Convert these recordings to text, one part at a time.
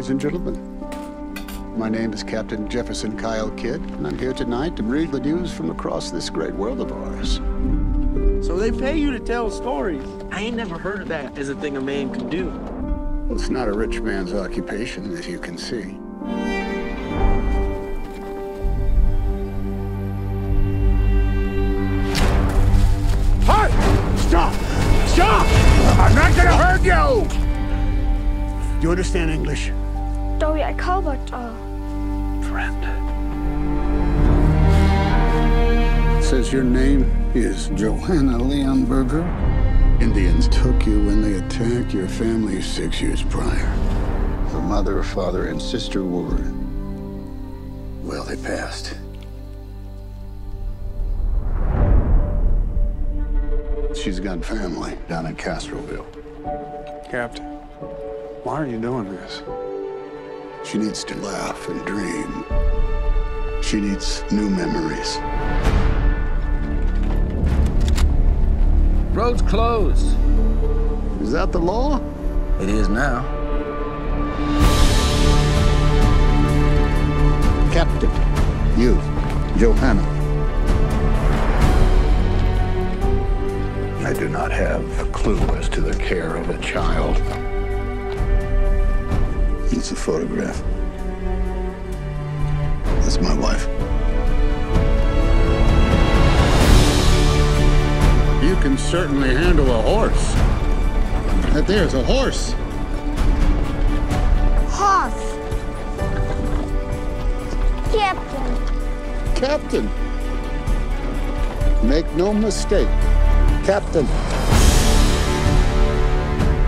ladies and gentlemen. My name is Captain Jefferson Kyle Kidd, and I'm here tonight to read the news from across this great world of ours. So they pay you to tell stories. I ain't never heard of that as a thing a man can do. Well, it's not a rich man's occupation, as you can see. Stop! I'm not gonna hurt you! Do you understand English? Sorry, I call, but, friend. It says your name is Johanna Leonberger. Indians took you when they attacked your family 6 years prior. Her mother, father, and sister were... well, they passed. She's got family down in Castroville. Captain, why are you doing this? She needs to laugh and dream. She needs new memories. Road's closed. Is that the law? It is now. Captain, you, Johanna. I do not have a clue as to the care of a child. It's a photograph. That's my wife. You can certainly handle a horse. That there's a horse. Horse. Captain. Captain. Make no mistake. Captain.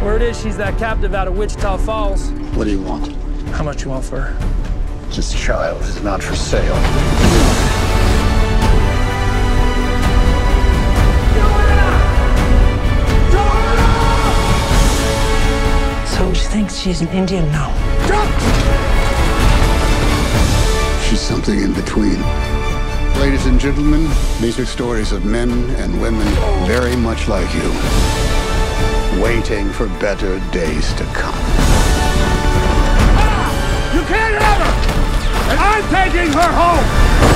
Word is she's that captive out of Wichita Falls. What do you want? How much you want for her? This child is not for sale. Joanna! Joanna! So she thinks she's an Indian now. Stop! She's something in between. Ladies and gentlemen, these are stories of men and women very much like you, waiting for better days to come. You can't have her! And I'm taking her home!